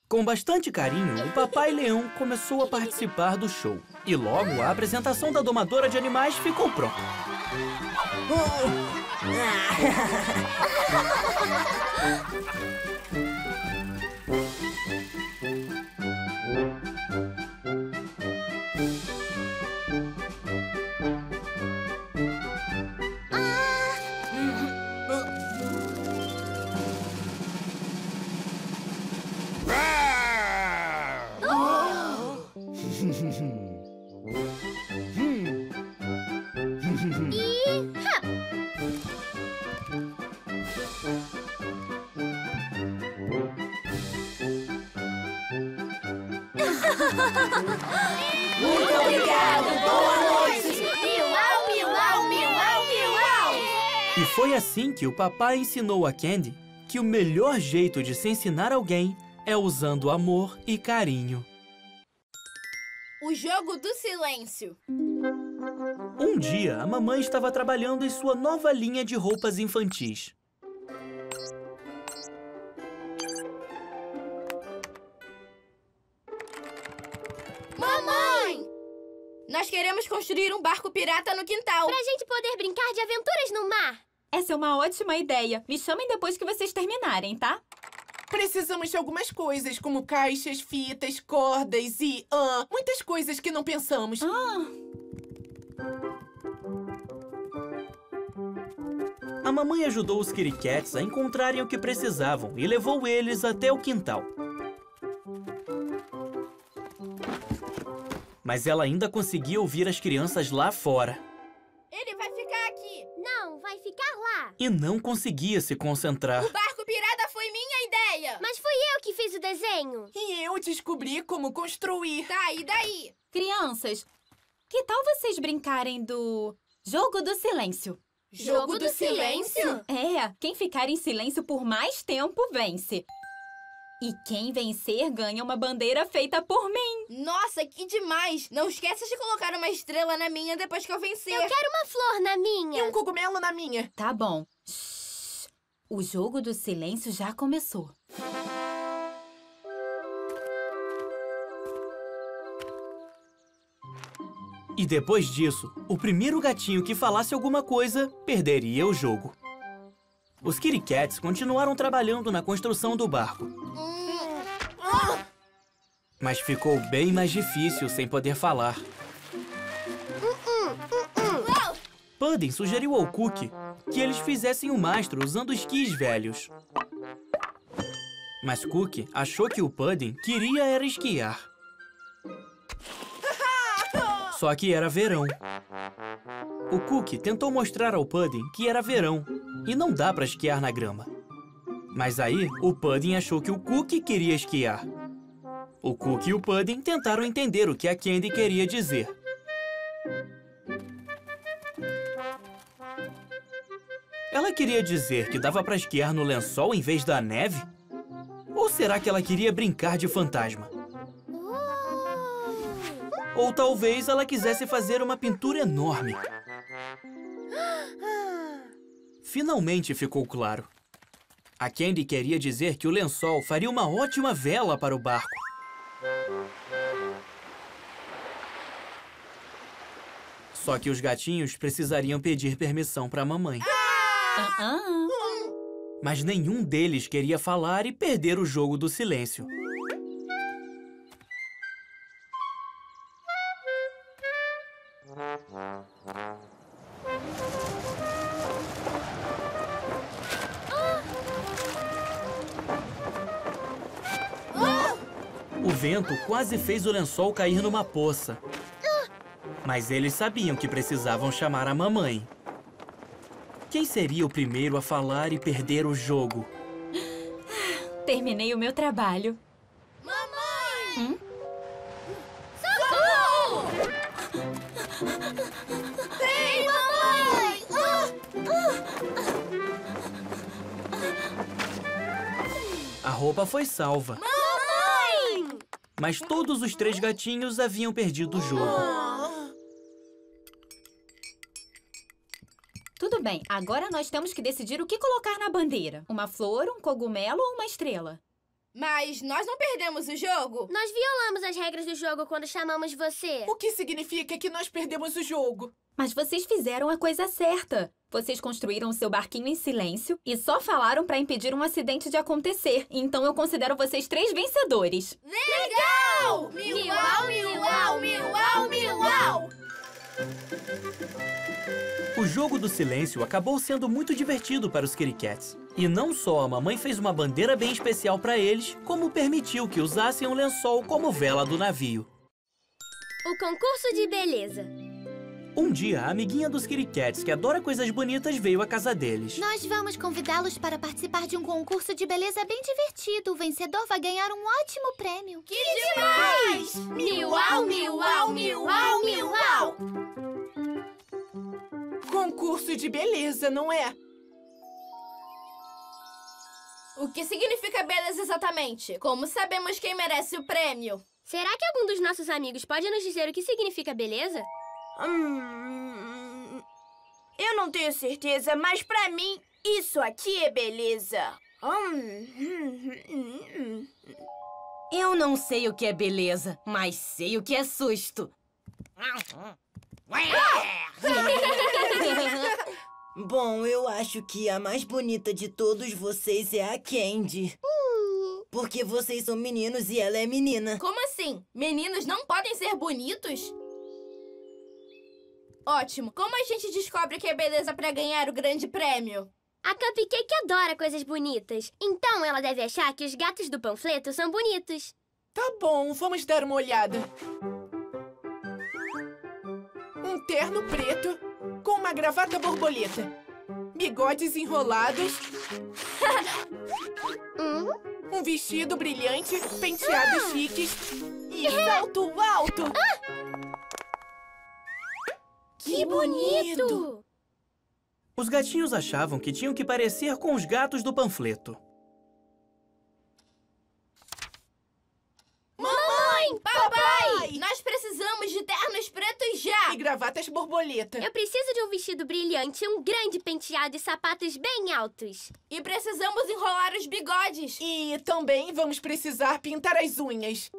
Com bastante carinho, o papai leão começou a participar do show. E logo a apresentação da domadora de animais ficou pronta. Foi assim que o papai ensinou a Candy que o melhor jeito de se ensinar alguém é usando amor e carinho. O jogo do silêncio. Um dia, a mamãe estava trabalhando em sua nova linha de roupas infantis. Nós queremos construir um barco pirata no quintal. Pra gente poder brincar de aventuras no mar. Essa é uma ótima ideia. Me chamem depois que vocês terminarem, tá? Precisamos de algumas coisas, como caixas, fitas, cordas e... muitas coisas que não pensamos. A mamãe ajudou os Kitty Cats a encontrarem o que precisavam e levou eles até o quintal. Mas ela ainda conseguia ouvir as crianças lá fora. Ele vai ficar aqui. Não, vai ficar lá. E não conseguia se concentrar. O barco pirata foi minha ideia. Mas fui eu que fiz o desenho. E eu descobri como construir. Tá, e daí? Crianças, que tal vocês brincarem do jogo do silêncio? Jogo do silêncio? É, quem ficar em silêncio por mais tempo vence. E quem vencer ganha uma bandeira feita por mim. Nossa, que demais! Não esqueça de colocar uma estrela na minha depois que eu vencer. Eu quero uma flor na minha. E um cogumelo na minha. Tá bom. Shhh. O jogo do silêncio já começou. E depois disso, o primeiro gatinho que falasse alguma coisa perderia o jogo. Os Kitty Cats continuaram trabalhando na construção do barco. Mas ficou bem mais difícil sem poder falar. Pudding sugeriu ao Cookie que eles fizessem um mastro usando esquis velhos. Mas Cookie achou que o Pudding queria era esquiar. Só que era verão. O Cookie tentou mostrar ao Pudding que era verão e não dá pra esquiar na grama. Mas aí, o Pudding achou que o Cookie queria esquiar. O Cookie e o Pudding tentaram entender o que a Candy queria dizer. Ela queria dizer que dava pra esquiar no lençol em vez da neve? Ou será que ela queria brincar de fantasma? Ou talvez ela quisesse fazer uma pintura enorme. Finalmente ficou claro. A Candy queria dizer que o lençol faria uma ótima vela para o barco. Só que os gatinhos precisariam pedir permissão para a mamãe. Mas nenhum deles queria falar e perder o jogo do silêncio. O vento quase fez o lençol cair numa poça. Mas eles sabiam que precisavam chamar a mamãe. Quem seria o primeiro a falar e perder o jogo? Terminei o meu trabalho. Mamãe! Socorro! Vem, mamãe! A roupa foi salva. Mas todos os três gatinhos haviam perdido o jogo. Tudo bem, agora nós temos que decidir o que colocar na bandeira. Uma flor, um cogumelo ou uma estrela? Mas nós não perdemos o jogo? Nós violamos as regras do jogo quando chamamos você. O que significa que nós perdemos o jogo? Mas vocês fizeram a coisa certa. Vocês construíram o seu barquinho em silêncio e só falaram pra impedir um acidente de acontecer. Então eu considero vocês 3 vencedores. Legal! Miuau, miuau, miuau, miuau! O jogo do silêncio acabou sendo muito divertido para os Kitty Cats. E não só a mamãe fez uma bandeira bem especial para eles, como permitiu que usassem um lençol como vela do navio. O concurso de beleza. Um dia, a amiguinha dos Kitty Cats, que adora coisas bonitas, veio à casa deles. Nós vamos convidá-los para participar de um concurso de beleza bem divertido. O vencedor vai ganhar um ótimo prêmio. Que demais! Miuau, miuau, miuau, miuau! Concurso de beleza, não é? O que significa beleza exatamente? Como sabemos quem merece o prêmio? Será que algum dos nossos amigos pode nos dizer o que significa beleza? Eu não tenho certeza, mas pra mim, isso aqui é beleza. Eu não sei o que é beleza, mas sei o que é susto. Bom, eu acho que a mais bonita de todos vocês é a Candy. Porque vocês são meninos e ela é menina. Como assim? Meninos não podem ser bonitos? Ótimo. Como a gente descobre que é beleza pra ganhar o grande prêmio? A Cupcake adora coisas bonitas. Então ela deve achar que os gatos do panfleto são bonitos. Tá bom, vamos dar uma olhada. Um terno preto com uma gravata borboleta, bigodes enrolados, um vestido brilhante, penteados chiques e salto alto. Que bonito! Os gatinhos achavam que tinham que parecer com os gatos do panfleto. Mamãe! Papai! Nós precisamos de ternos pretos já! E gravatas borboleta. Eu preciso de um vestido brilhante, um grande penteado e sapatos bem altos. E precisamos enrolar os bigodes. E também vamos precisar pintar as unhas.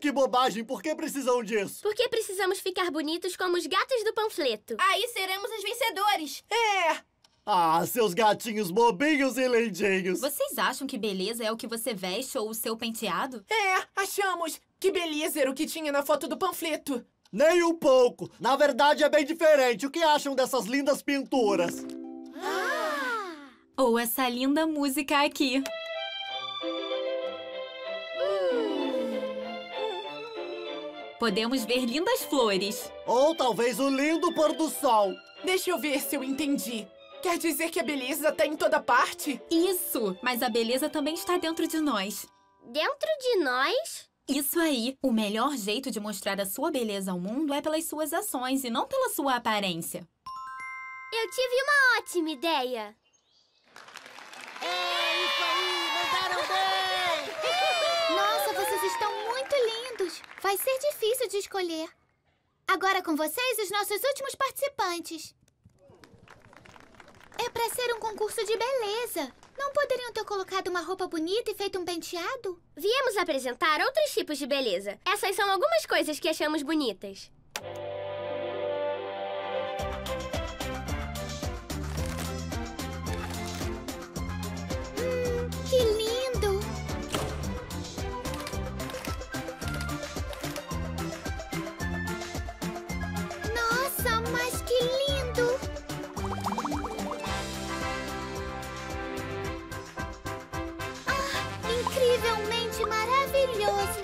Que bobagem! Por que precisam disso? Porque precisamos ficar bonitos como os gatos do panfleto. Aí seremos os vencedores. É! Ah, seus gatinhos bobinhos e lindinhos! Vocês acham que beleza é o que você veste ou o seu penteado? É, achamos! Que beleza era o que tinha na foto do panfleto. Nem um pouco! Na verdade é bem diferente. O que acham dessas lindas pinturas? Ou essa linda música aqui. Podemos ver lindas flores. Ou talvez o lindo pôr do sol. Deixa eu ver se eu entendi. Quer dizer que a beleza está em toda parte? Isso, mas a beleza também está dentro de nós. Dentro de nós? Isso aí. O melhor jeito de mostrar a sua beleza ao mundo é pelas suas ações e não pela sua aparência. Eu tive uma ótima ideia. É isso aí, mandaram bem! Nossa, vocês estão muito lindos. Vai ser difícil de escolher. Agora com vocês, os nossos últimos participantes. É pra ser um concurso de beleza. Não poderiam ter colocado uma roupa bonita e feito um penteado? Viemos apresentar outros tipos de beleza. Essas são algumas coisas que achamos bonitas. Que lindo! Nossa, mas que lindo! Realmente maravilhoso.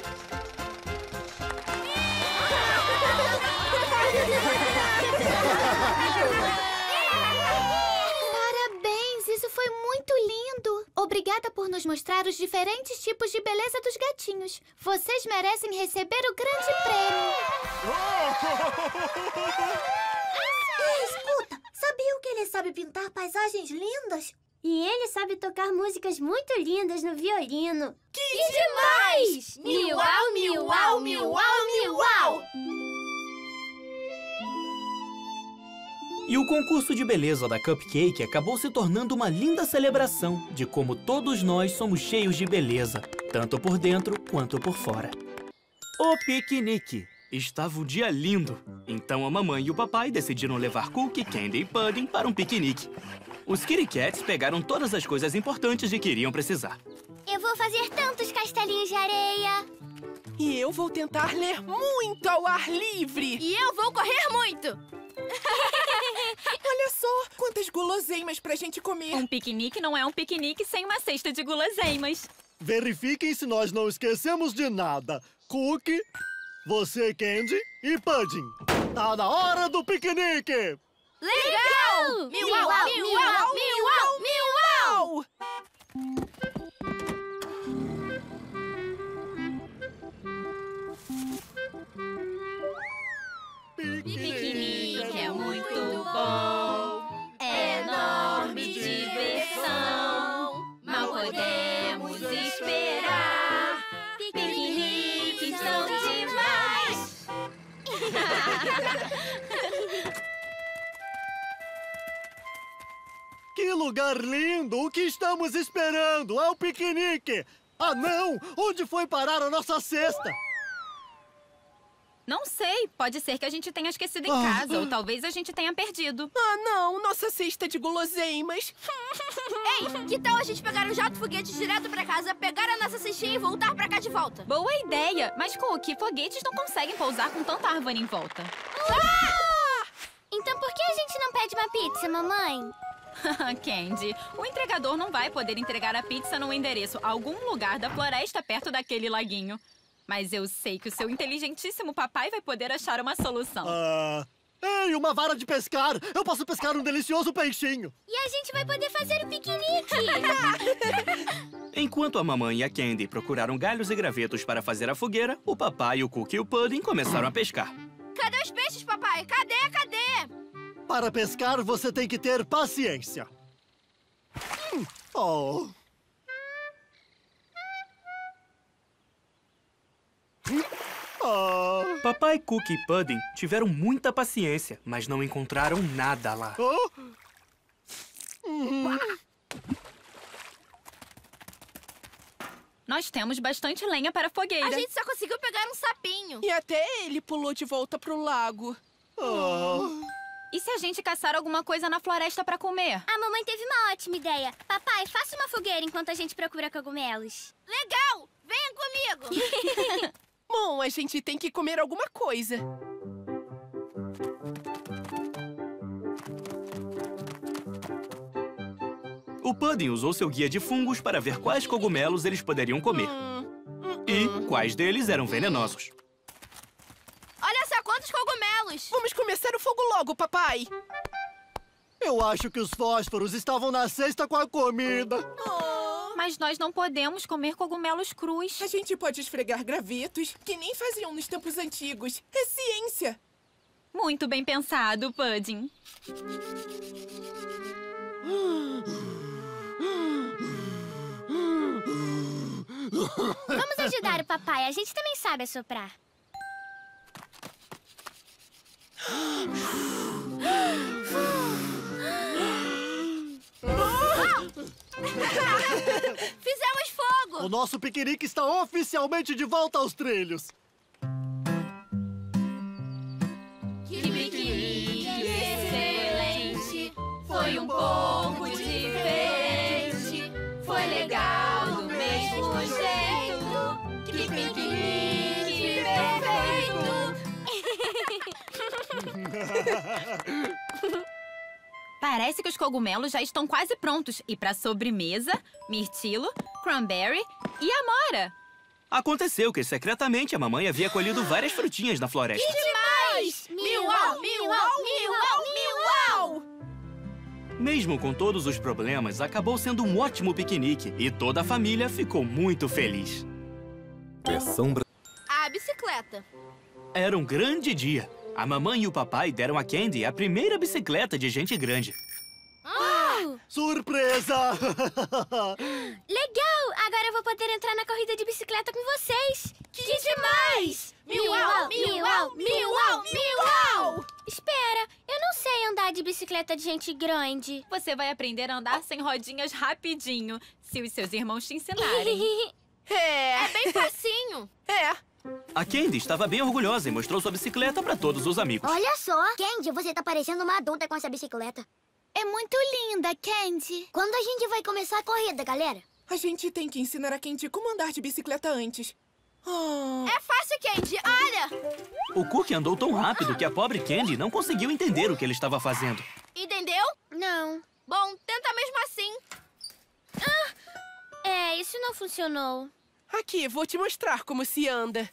Parabéns, isso foi muito lindo. Obrigada por nos mostrar os diferentes tipos de beleza dos gatinhos. Vocês merecem receber o grande prêmio. Escuta, sabia que ele sabe pintar paisagens lindas? E ele sabe tocar músicas muito lindas no violino. Que demais! Miuau, miuau, miuau, miuau! E o concurso de beleza da Cupcake acabou se tornando uma linda celebração de como todos nós somos cheios de beleza, tanto por dentro quanto por fora. O piquenique. Estava um dia lindo, então a mamãe e o papai decidiram levar Cookie, Candy e Pudding para um piquenique. Os Kitty Cats pegaram todas as coisas importantes de que iriam precisar. Eu vou fazer tantos castelinhos de areia. E eu vou tentar ler muito ao ar livre. E eu vou correr muito. Olha só, quantas guloseimas pra gente comer. Um piquenique não é um piquenique sem uma cesta de guloseimas. Verifiquem se nós não esquecemos de nada. Cookie... Você, Candy e Pudding. Tá na hora do piquenique! Legal! Miau, miau, miau, miau! Piquenique é muito bom, é enorme diversão. Mal podemos esperar. Piqueniques são demais. Que lugar lindo! O que estamos esperando? É o piquenique! Ah, não! Onde foi parar a nossa cesta? Não sei. Pode ser que a gente tenha esquecido em casa, ou talvez a gente tenha perdido. Ah, não! Nossa cesta de guloseimas! Ei, que tal a gente pegar um jato foguete direto pra casa, pegar a nossa cestinha e voltar pra cá de volta? Boa ideia! Mas, Cookie, foguetes não conseguem pousar com tanta árvore em volta. Então por que a gente não pede uma pizza, mamãe? Candy, o entregador não vai poder entregar a pizza num endereço, algum lugar da floresta perto daquele laguinho. Mas eu sei que o seu inteligentíssimo papai vai poder achar uma solução. Ei, uma vara de pescar! Eu posso pescar um delicioso peixinho! E a gente vai poder fazer o piquenique! Enquanto a mamãe e a Candy procuraram galhos e gravetos para fazer a fogueira, o papai, o Cookie e o Pudding começaram a pescar. Cadê os peixes, papai? Cadê? Cadê? Para pescar, você tem que ter paciência. Papai, Cookie e Pudding tiveram muita paciência, mas não encontraram nada lá. Nós temos bastante lenha para a fogueira. A gente só conseguiu pegar um sapinho. E até ele pulou de volta pro lago. E se a gente caçar alguma coisa na floresta para comer? A mamãe teve uma ótima ideia. Papai, faça uma fogueira enquanto a gente procura cogumelos. Legal! Venham comigo! Bom, a gente tem que comer alguma coisa. O Pudding usou seu guia de fungos para ver quais cogumelos eles poderiam comer. E quais deles eram venenosos. Olha só quantos cogumelos! Vamos começar o fogo logo, papai! Eu acho que os fósforos estavam na cesta com a comida. Mas nós não podemos comer cogumelos crus. A gente pode esfregar gravetos, que nem faziam nos tempos antigos. É ciência! Muito bem pensado, Pudding. Vamos ajudar o papai. A gente também sabe assoprar. Fizemos fogo! O nosso piquenique está oficialmente de volta aos trilhos. Que piquenique excelente! Foi um pouco diferente. Foi legal do mesmo jeito. Que piquenique perfeito! Parece que os cogumelos já estão quase prontos. E para sobremesa, mirtilo, cranberry e amora. Aconteceu que secretamente a mamãe havia colhido várias frutinhas na floresta. Que demais! Miau, miau, miau, miau! Mesmo com todos os problemas, acabou sendo um ótimo piquenique. E toda a família ficou muito feliz. A bicicleta. Era um grande dia. A mamãe e o papai deram a Candy a primeira bicicleta de gente grande. Surpresa! Legal! Agora eu vou poder entrar na corrida de bicicleta com vocês. Que disse mais! Miau, miau, miau, miau! Espera, eu não sei andar de bicicleta de gente grande. Você vai aprender a andar sem rodinhas rapidinho, se os seus irmãos te ensinarem. É bem facinho. É. A Candy estava bem orgulhosa e mostrou sua bicicleta para todos os amigos. Olha só! Candy, você tá parecendo uma adulta com essa bicicleta. É muito linda, Candy. Quando a gente vai começar a corrida, galera? A gente tem que ensinar a Candy como andar de bicicleta antes. Oh. É fácil, Candy. Olha! O Cookie andou tão rápido que a pobre Candy não conseguiu entender o que ele estava fazendo. Entendeu? Não. Bom, tenta mesmo assim. Isso não funcionou. Aqui, vou te mostrar como se anda.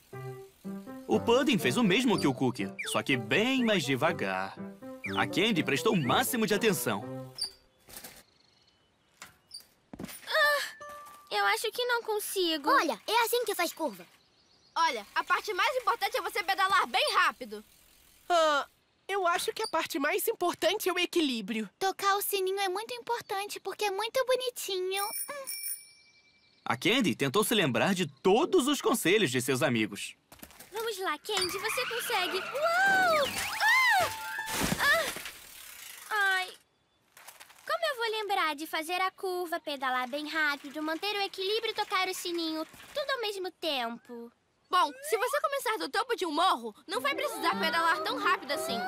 O Pudding fez o mesmo que o Cookie, só que bem mais devagar. A Candy prestou o máximo de atenção. Eu acho que não consigo. Olha, é assim que faz curva. Olha, a parte mais importante é você pedalar bem rápido. Eu acho que a parte mais importante é o equilíbrio. Tocar o sininho é muito importante porque é muito bonitinho. A Candy tentou se lembrar de todos os conselhos de seus amigos. Vamos lá, Candy, você consegue! Uou! Ai! Como eu vou lembrar de fazer a curva, pedalar bem rápido, manter o equilíbrio e tocar o sininho, tudo ao mesmo tempo? Bom, se você começar do topo de um morro, não vai precisar pedalar tão rápido assim.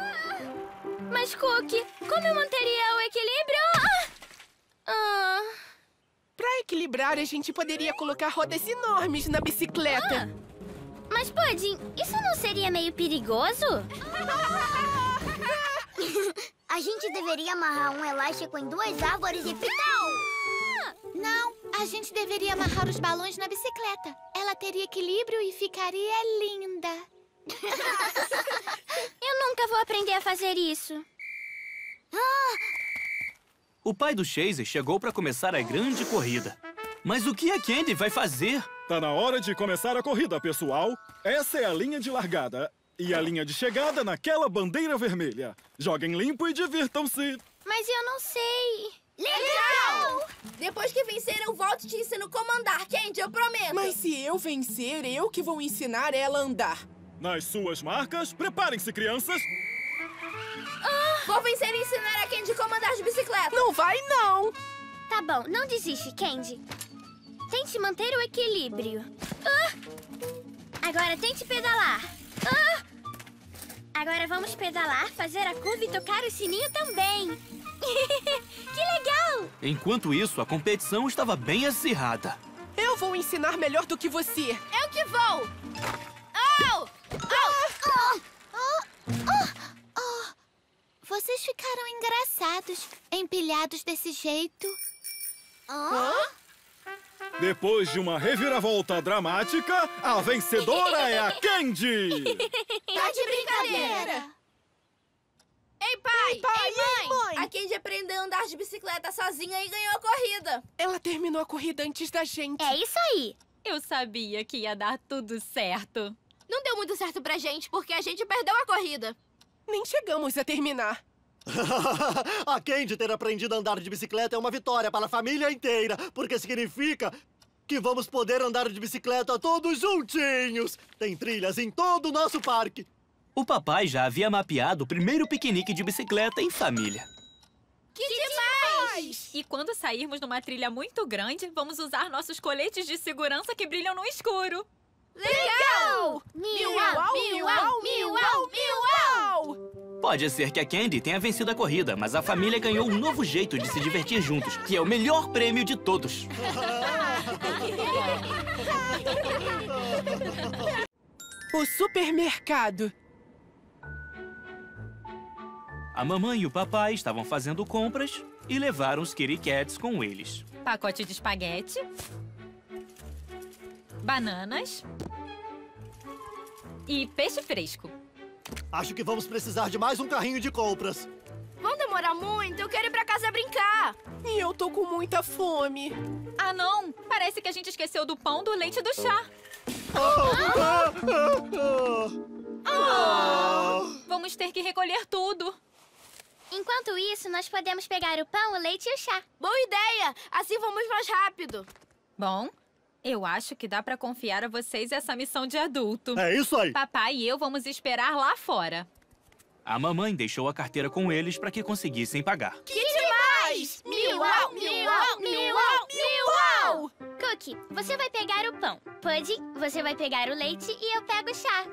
Mas, Cookie, como eu manteria o equilíbrio? Pra equilibrar, a gente poderia colocar rodas enormes na bicicleta. Mas, Pudim, isso não seria meio perigoso? A gente deveria amarrar um elástico em duas árvores e pidão! Não, a gente deveria amarrar os balões na bicicleta. Ela teria equilíbrio e ficaria linda. Eu nunca vou aprender a fazer isso. O pai do Chase chegou para começar a grande corrida. Mas o que a Candy vai fazer? Tá na hora de começar a corrida, pessoal. Essa é a linha de largada. E a linha de chegada naquela bandeira vermelha. Joguem limpo e divirtam-se. Mas eu não sei. Legal! Depois que vencer, eu volto e te ensino como andar, Candy, eu prometo. Mas se eu vencer, eu que vou ensinar ela a andar. Nas suas marcas, preparem-se, crianças. Vou vencer e ensinar a Candy como andar de bicicleta. Não vai, não! Tá bom, não desiste, Candy. Tente manter o equilíbrio. Agora tente pedalar. Agora vamos pedalar, fazer a curva e tocar o sininho também. Que legal! Enquanto isso, a competição estava bem acirrada. Eu vou ensinar melhor do que você. Eu que vou! Oh! Oh! Vocês ficaram engraçados, empilhados desse jeito. Depois de uma reviravolta dramática, a vencedora é a Candy! Tá de brincadeira! Ei, pai! Ei, mãe! A Candy aprendeu a andar de bicicleta sozinha e ganhou a corrida. Ela terminou a corrida antes da gente. É isso aí! Eu sabia que ia dar tudo certo. Não deu muito certo pra gente, porque a gente perdeu a corrida. Nem chegamos a terminar. A Candy ter aprendido a andar de bicicleta é uma vitória para a família inteira, porque significa que vamos poder andar de bicicleta todos juntinhos. Tem trilhas em todo o nosso parque. O papai já havia mapeado o primeiro piquenique de bicicleta em família. Que demais! E quando sairmos numa trilha muito grande, vamos usar nossos coletes de segurança que brilham no escuro. Legal! Miau, miau, miau, miau! Pode ser que a Candy tenha vencido a corrida, mas a família ganhou um novo jeito de se divertir juntos, que é o melhor prêmio de todos. O supermercado. A mamãe e o papai estavam fazendo compras e levaram os Kitty Cats com eles. Pacote de espaguete. Bananas e peixe fresco. Acho que vamos precisar de mais um carrinho de compras. Vão demorar muito, eu quero ir pra casa brincar. E eu tô com muita fome. Ah, não! Parece que a gente esqueceu do pão, do leite e do chá. Vamos ter que recolher tudo. Enquanto isso, nós podemos pegar o pão, o leite e o chá. Boa ideia! Assim vamos mais rápido. Bom... Eu acho que dá pra confiar a vocês essa missão de adulto. É isso aí! Papai e eu vamos esperar lá fora. A mamãe deixou a carteira com eles pra que conseguissem pagar. Que demais! Miau, miau, miau, miau! Cookie, você vai pegar o pão. Pudding, você vai pegar o leite e eu pego o chá.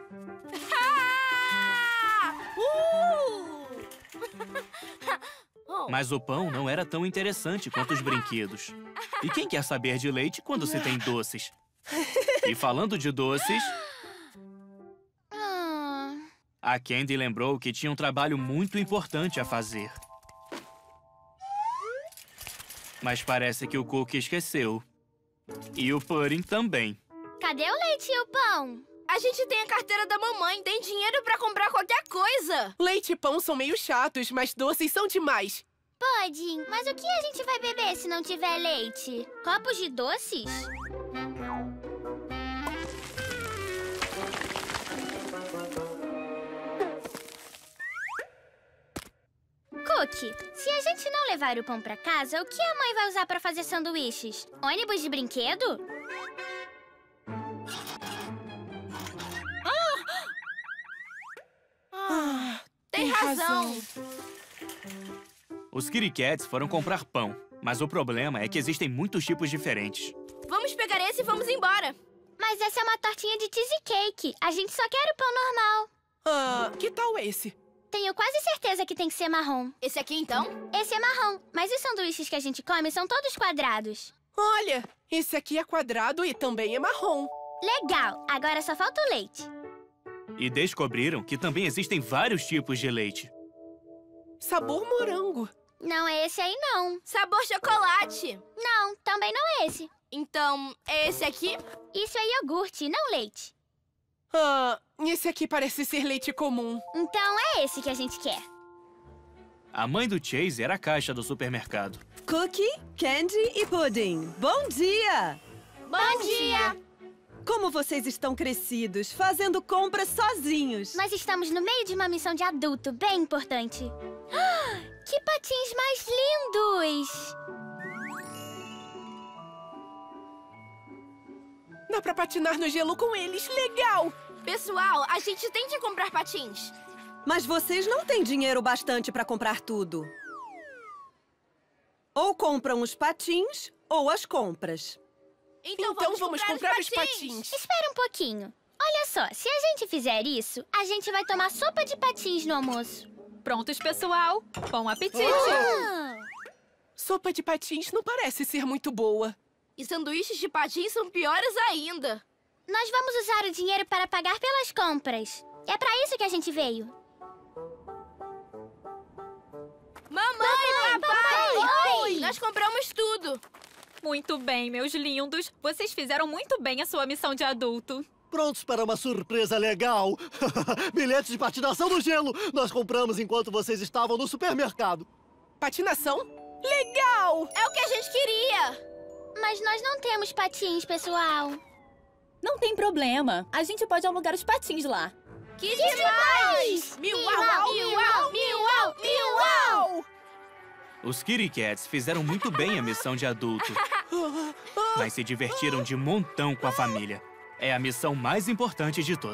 Mas o pão não era tão interessante quanto os brinquedos. E quem quer saber de leite quando se tem doces? E falando de doces... A Candy lembrou que tinha um trabalho muito importante a fazer. Mas parece que o Cookie esqueceu. E o Pudding também. Cadê o leite e o pão? A gente tem a carteira da mamãe, tem dinheiro pra comprar qualquer coisa. Leite e pão são meio chatos, mas doces são demais. Pudding, mas o que a gente vai beber se não tiver leite? Copos de doces? Cookie, se a gente não levar o pão pra casa, o que a mãe vai usar pra fazer sanduíches? Ônibus de brinquedo? Tem razão! Os Kitty Cats foram comprar pão, mas o problema é que existem muitos tipos diferentes. Vamos pegar esse e vamos embora! Mas essa é uma tortinha de cheesecake. A gente só quer o pão normal. Que tal esse? Tenho quase certeza que tem que ser marrom. Esse aqui, então? Esse é marrom, mas os sanduíches que a gente come são todos quadrados. Olha, esse aqui é quadrado e também é marrom. Legal, agora só falta o leite. E descobriram que também existem vários tipos de leite. Sabor morango. Não é esse aí, não. Sabor chocolate. Não, também não é esse. Então, é esse aqui? Isso é iogurte, não leite. Esse aqui parece ser leite comum. Então é esse que a gente quer. A mãe do Chase era a caixa do supermercado. Cookie, Candy e Pudding. Bom dia! Bom dia! Como vocês estão crescidos, fazendo compras sozinhos. Nós estamos no meio de uma missão de adulto bem importante. Ah, que patins mais lindos! Dá pra patinar no gelo com eles. Legal! Pessoal, a gente tem que comprar patins. Mas vocês não têm dinheiro bastante pra comprar tudo. Ou compram os patins, ou as compras. Então vamos comprar os patins. Espera um pouquinho. Olha só, se a gente fizer isso, a gente vai tomar sopa de patins no almoço. Prontos, pessoal. Bom apetite. Sopa de patins não parece ser muito boa. E sanduíches de patins são piores ainda. Nós vamos usar o dinheiro para pagar pelas compras. É pra isso que a gente veio. Mamãe, papai, oi! Nós compramos tudo. Muito bem, meus lindos. Vocês fizeram muito bem a sua missão de adulto. Prontos para uma surpresa legal. Bilhetes de patinação no gelo. Nós compramos enquanto vocês estavam no supermercado. Patinação? Legal! É o que a gente queria. Mas nós não temos patins, pessoal. Não tem problema. A gente pode alugar os patins lá. Que demais! Miau, miau, miau, miau! Os Kitty Cats fizeram muito bem a missão de adulto. Mas se divertiram de montão com a família. É a missão mais importante de todas.